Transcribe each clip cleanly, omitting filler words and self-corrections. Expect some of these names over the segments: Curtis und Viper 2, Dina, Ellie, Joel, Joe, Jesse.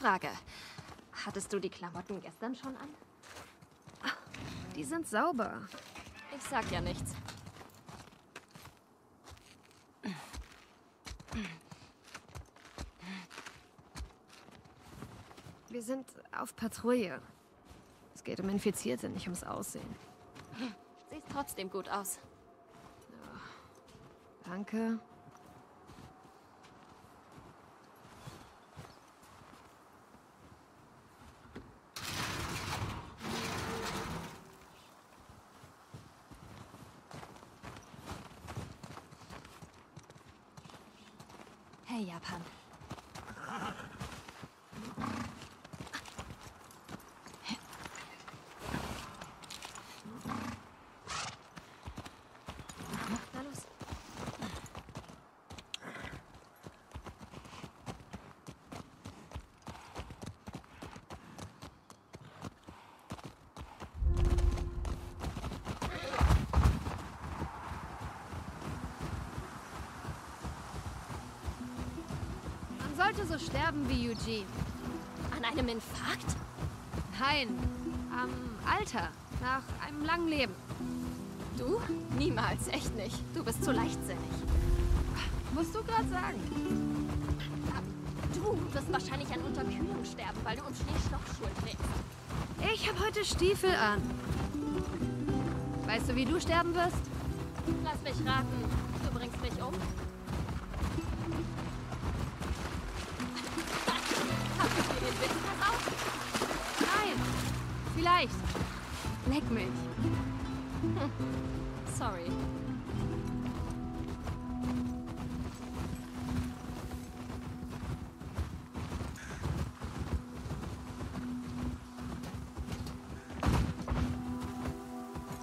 Frage. Hattest du die Klamotten gestern schon an? Die sind sauber. Ich sag ja nichts. Wir sind auf Patrouille. Es geht um Infizierte, nicht ums Aussehen. Siehst trotzdem gut aus. Oh, danke. Hey, Japan. So sterben wie Eugene. An einem Infarkt? Nein, am Alter. Nach einem langen Leben. Du? Niemals, echt nicht. Du bist so leichtsinnig. Musst du gerade sagen. Du wirst wahrscheinlich an Unterkühlung sterben, weil du im Schneestoff schuld bist. Ich habe heute Stiefel an. Weißt du, wie du sterben wirst? Lass mich raten. Du bringst mich um. Vielleicht. Leck mich. Sorry.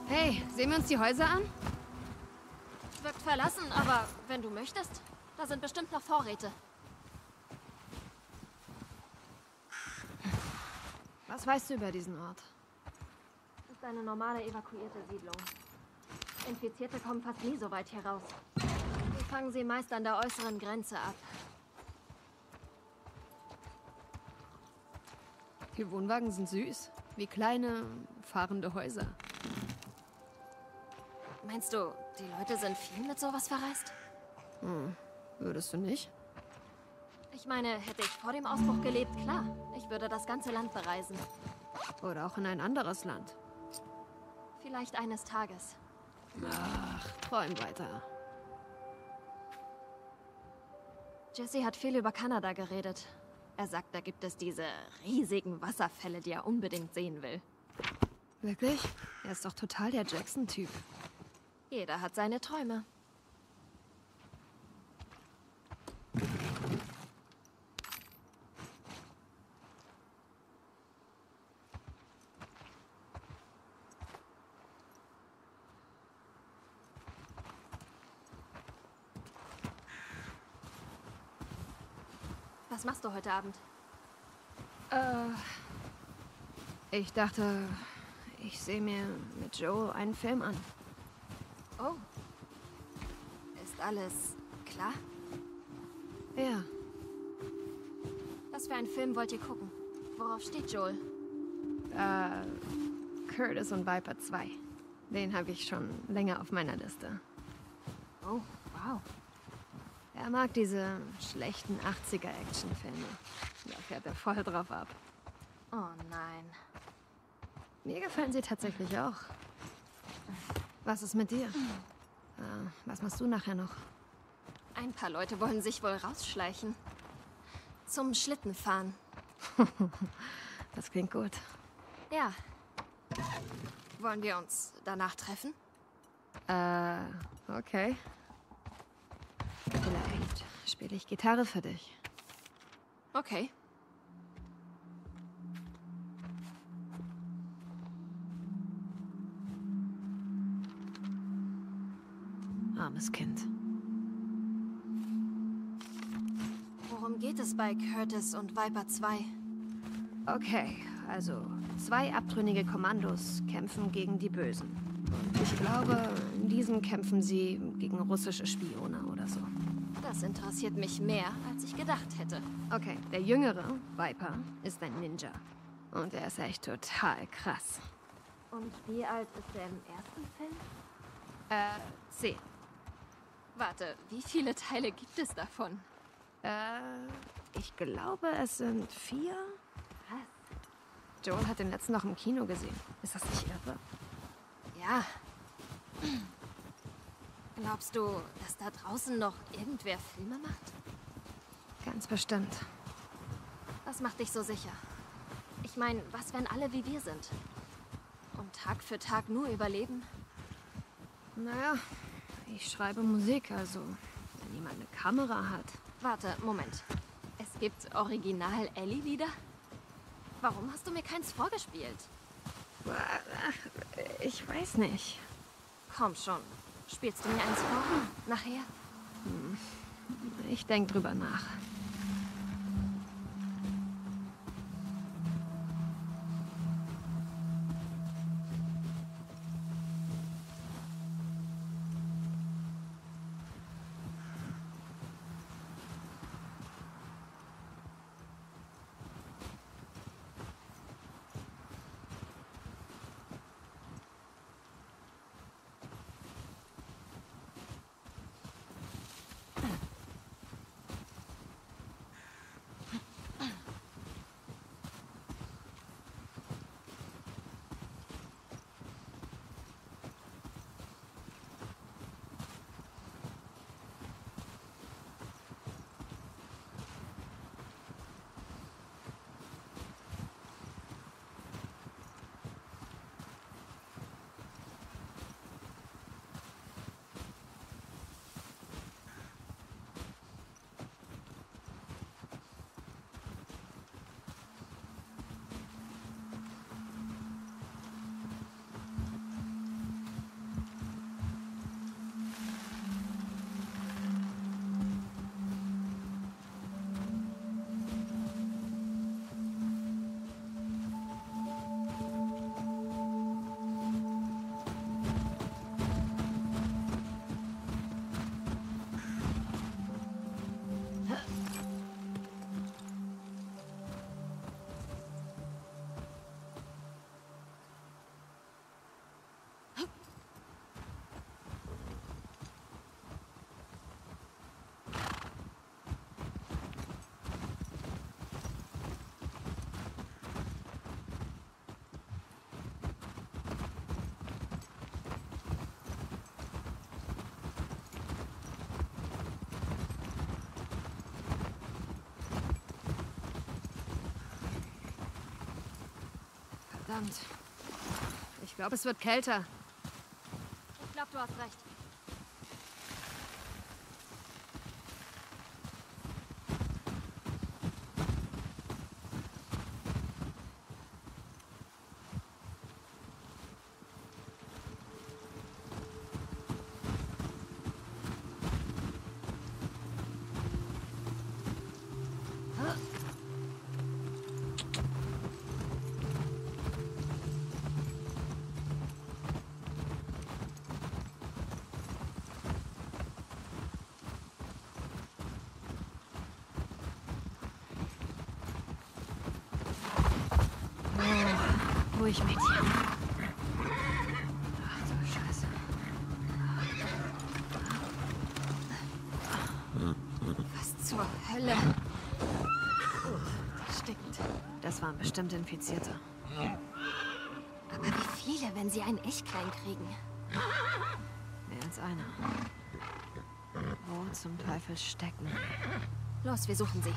Hey, sehen wir uns die Häuser an? Wirkt verlassen, aber wenn du möchtest, da sind bestimmt noch Vorräte. Was weißt du über diesen Ort? Es ist eine normale evakuierte Siedlung. Infizierte kommen fast nie so weit heraus. Wir fangen sie meist an der äußeren Grenze ab. Die Wohnwagen sind süß, wie kleine, fahrende Häuser. Meinst du, die Leute sind viel mit sowas verreist? Hm, würdest du nicht? Ich meine, hätte ich vor dem Ausbruch gelebt, klar. Ich würde das ganze Land bereisen. Oder auch in ein anderes Land. Vielleicht eines Tages. Ach, träum weiter. Jesse hat viel über Kanada geredet. Er sagt, da gibt es diese riesigen Wasserfälle, die er unbedingt sehen will. Wirklich? Er ist doch total der Jackson-Typ. Jeder hat seine Träume. Was machst du heute Abend? Ich dachte, ich sehe mir mit Joe einen Film an. Oh. Ist alles klar? Ja. Was für einen Film wollt ihr gucken? Worauf steht Joel? Curtis und Viper 2. Den habe ich schon länger auf meiner Liste. Oh, wow. Er mag diese schlechten 80er-Action-Filme. Da fährt er voll drauf ab. Oh nein. Mir gefallen sie tatsächlich auch. Was ist mit dir? Was machst du nachher noch? Ein paar Leute wollen sich wohl rausschleichen. Zum Schlittenfahren. Das klingt gut. Ja. Wollen wir uns danach treffen? Okay. Vielleicht spiele ich Gitarre für dich. Okay. Armes Kind. Worum geht es bei Curtis und Viper 2? Okay, also 2 abtrünnige Kommandos kämpfen gegen die Bösen. Und ich glaube, in diesen kämpfen sie gegen russische Spione oder so. Das interessiert mich mehr, als ich gedacht hätte. Okay, der jüngere, Viper, ist ein Ninja. Und er ist echt total krass. Und wie alt ist er im ersten Film? 10. Warte, wie viele Teile gibt es davon? Ich glaube, es sind 4. Was? Joel hat den letzten noch im Kino gesehen. Ist das nicht irre? Ja. Glaubst du, dass da draußen noch irgendwer Filme macht? Ganz bestimmt. Was macht dich so sicher? Ich meine, was, wenn alle wie wir sind? Und Tag für Tag nur überleben? Naja, ich schreibe Musik, also wenn jemand eine Kamera hat. Warte, Moment. Es gibt Original-Ellie-Lieder? Warum hast du mir keins vorgespielt? Ich weiß nicht. Komm schon. Spielst du mir eins vor? Nachher? Ich denke drüber nach. Verdammt. Ich glaube, es wird kälter. Ich glaube, du hast recht. Ruhig, Mädchen. Ach du Scheiße. Was zur Hölle? Das stinkt. Das waren bestimmt Infizierte. Aber wie viele, wenn sie einen echt klein kriegen? Mehr als einer. Wo zum Teufel stecken? Los, wir suchen sie.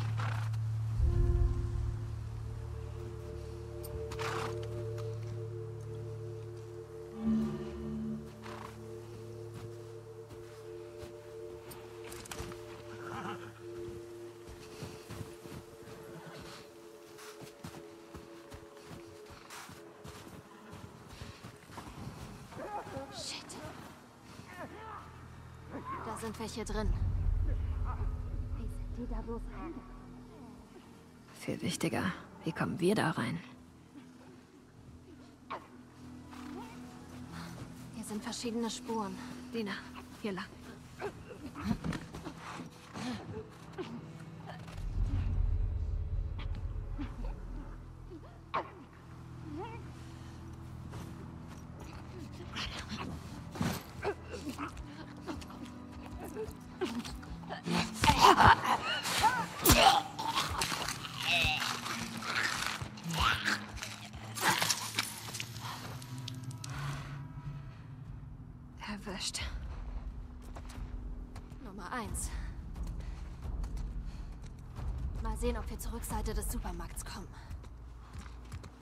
Sind welche drin? Wie sind die da bloß rein? Viel wichtiger, wie kommen wir da rein? Hier sind verschiedene Spuren. Dina, hier lang. erwischt. Nummer 1. Mal sehen, ob wir zur Rückseite des Supermarkts kommen.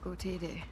Gute Idee.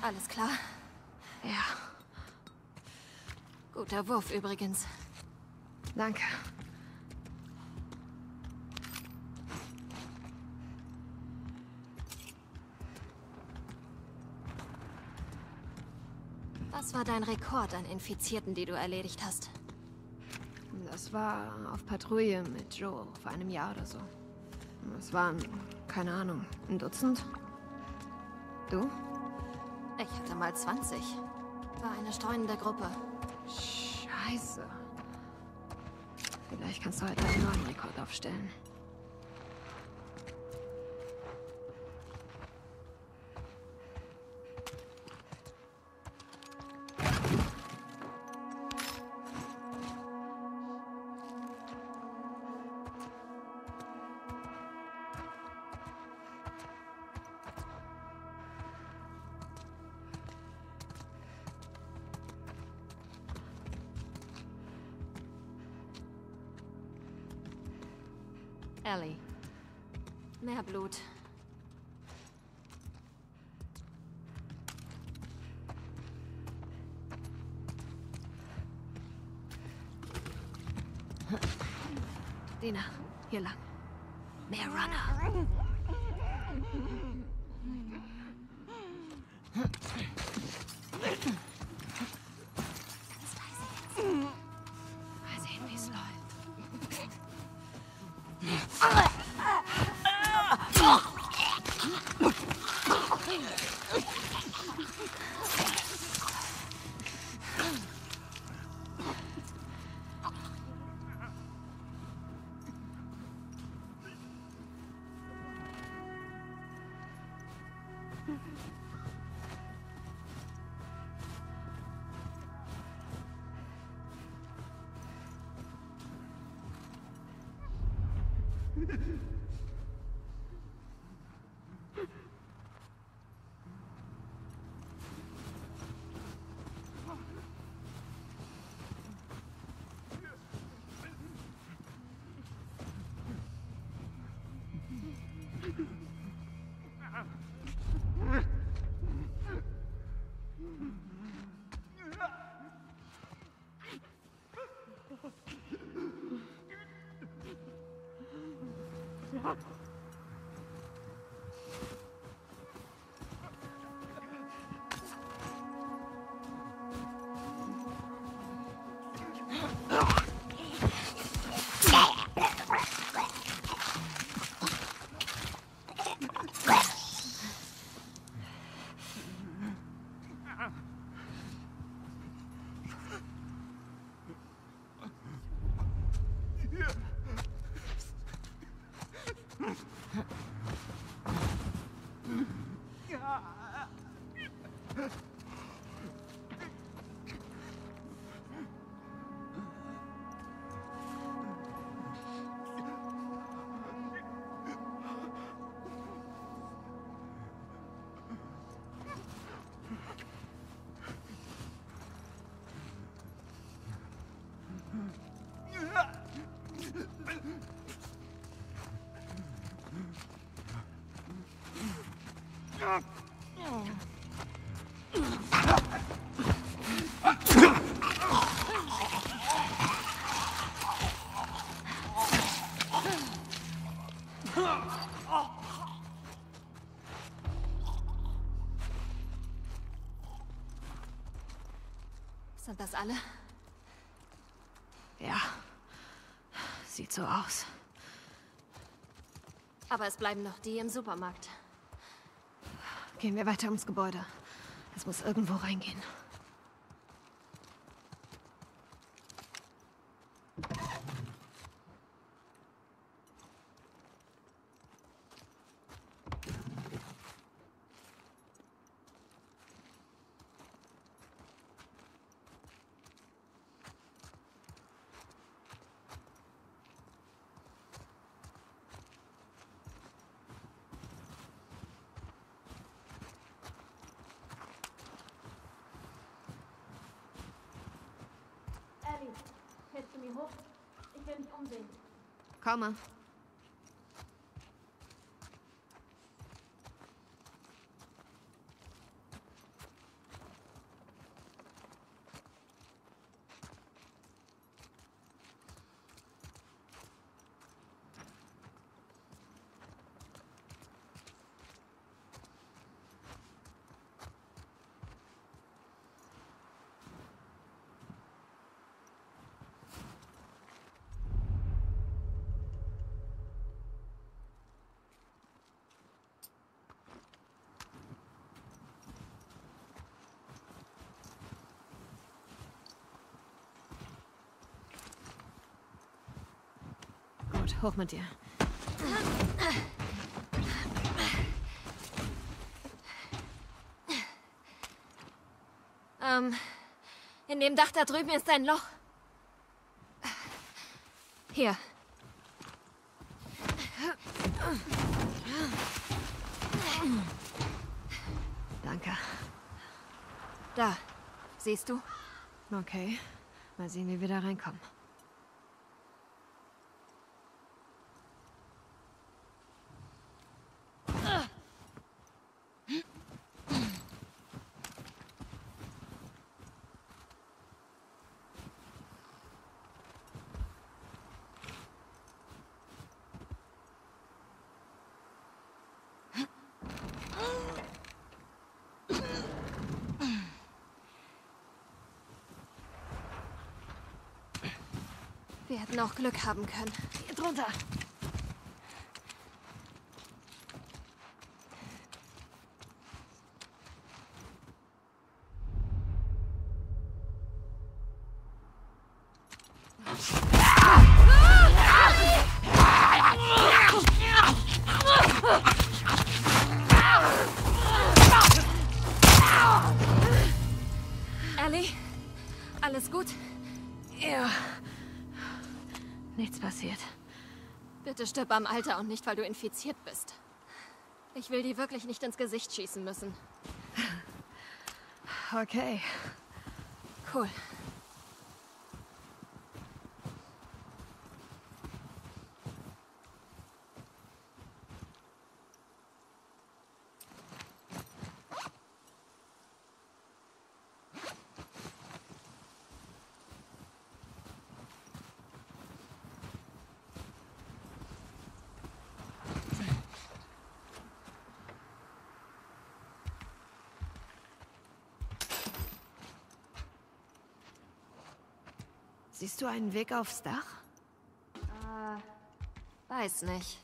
Alles klar? Ja. Guter Wurf übrigens. Danke. Was war dein Rekord an Infizierten, die du erledigt hast? Das war auf Patrouille mit Joe vor einem Jahr oder so. Es waren, keine Ahnung, ein Dutzend? Du? Ich hatte mal 20. War eine streunende Gruppe. Scheiße. Vielleicht kannst du heute einen neuen Rekord aufstellen. Ellie. Mehr Blut. Dina, hier lang. Mehr Runner. Sind das alle? Ja. Sieht so aus. Aber es bleiben noch die im Supermarkt. Gehen wir weiter ums Gebäude. Es muss irgendwo reingehen. Ich will mich umsehen. Komme. Hoch mit dir. In dem Dach da drüben ist ein Loch. Hier. Danke. Da. Siehst du? Okay. Mal sehen, wie wir da reinkommen. Wir hätten auch Glück haben können. Hier drunter. Ellie? Alles gut? Ja. Nichts passiert. Bitte stirb am Alter und nicht, weil du infiziert bist. Ich will dir wirklich nicht ins Gesicht schießen müssen. Okay. Cool. Siehst du einen Weg aufs Dach? Weiß nicht.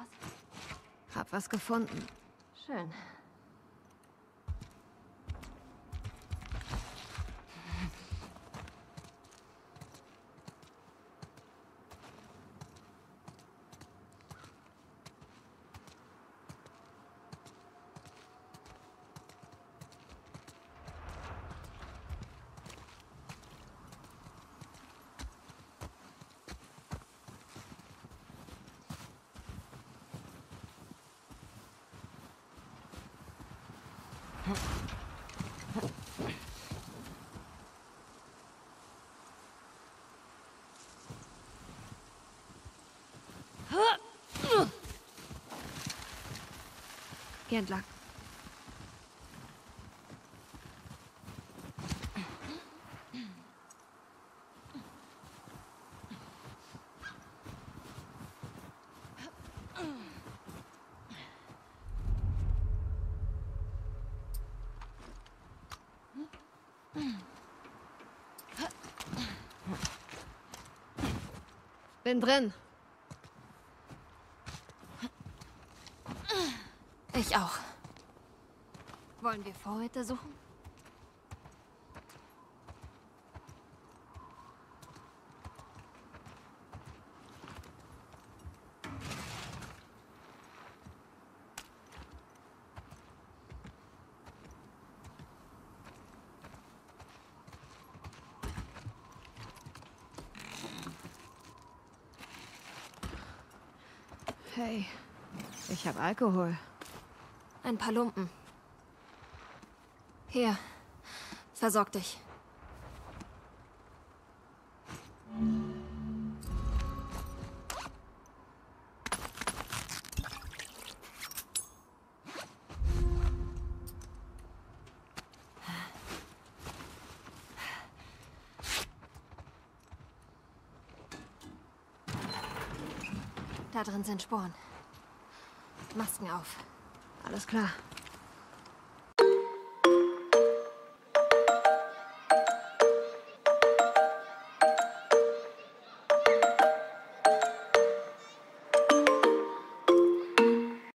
was? Hab was gefunden. Schön. Geh entlang. Bin drin. Ich auch. Wollen wir Vorräte suchen? Hey, ich habe Alkohol. Ein paar Lumpen. Hier, versorg dich. Da drin sind Sporen. Masken auf. Alles klar.